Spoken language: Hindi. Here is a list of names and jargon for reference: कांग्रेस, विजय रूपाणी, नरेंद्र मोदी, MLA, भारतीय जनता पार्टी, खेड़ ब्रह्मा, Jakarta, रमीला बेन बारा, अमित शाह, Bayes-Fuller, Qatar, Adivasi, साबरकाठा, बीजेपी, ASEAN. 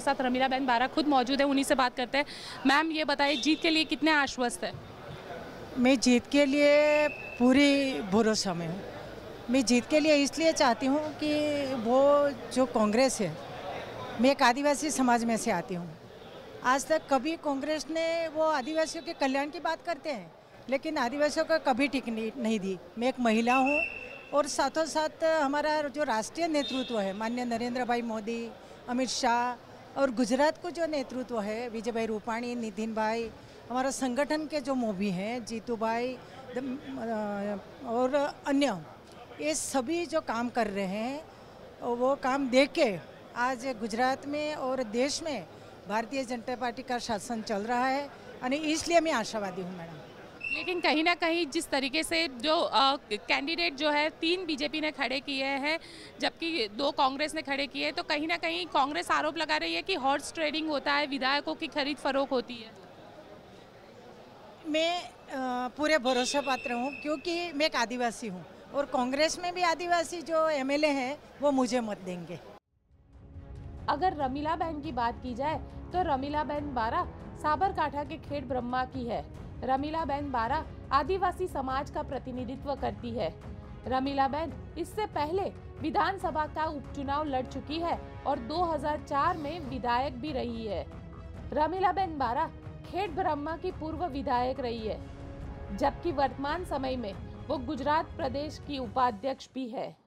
हमारे साथ रमीला बेन बारा खुद मौजूद है, उन्हीं से बात करते हैं। मैम, ये बताइए जीत के लिए कितने आश्वस्त है? मैं जीत के लिए पूरी भरोसा में हूँ। मैं जीत के लिए इसलिए चाहती हूँ कि वो जो कांग्रेस है, मैं एक आदिवासी समाज में से आती हूँ, आज तक कभी कांग्रेस ने वो आदिवासियों के कल्याण की बात करते हैं लेकिन आदिवासियों का कभी टिकट नहीं दी। मैं एक महिला हूँ और साथों साथ हमारा जो राष्ट्रीय नेतृत्व है, माननीय नरेंद्र भाई मोदी, अमित शाह, और गुजरात को जो नेतृत्व है, विजय भाई रूपाणी, नितिन भाई, हमारा संगठन के जो मोभी हैं, जीतू भाई और अन्य, ये सभी जो काम कर रहे हैं वो काम देख के आज गुजरात में और देश में भारतीय जनता पार्टी का शासन चल रहा है और इसलिए मैं आशावादी हूँ मैडम। लेकिन कहीं ना कहीं जिस तरीके से जो कैंडिडेट जो है, 3 बीजेपी ने खड़े किए हैं जबकि 2 कांग्रेस ने खड़े किए हैं, तो कहीं ना कहीं कांग्रेस आरोप लगा रही है कि हॉर्स ट्रेडिंग होता है, विधायकों की खरीद फरोख्त होती है। मैं पूरे भरोसा पात्र हूँ क्योंकि मैं एक आदिवासी हूँ और कांग्रेस में भी आदिवासी जो एमएलए हैं वो मुझे मत देंगे। अगर रमीला बहन की बात की जाए तो रमीला बहन बारा साबरकाठा के खेड़ ब्रह्मा की है। रमीला बहन बारा आदिवासी समाज का प्रतिनिधित्व करती है। रमीला बहन इससे पहले विधानसभा का उपचुनाव लड़ चुकी है और 2004 में विधायक भी रही है। रमीला बहन बारा खेड़ ब्रह्मा की पूर्व विधायक रही है जबकि वर्तमान समय में वो गुजरात प्रदेश की उपाध्यक्ष भी है।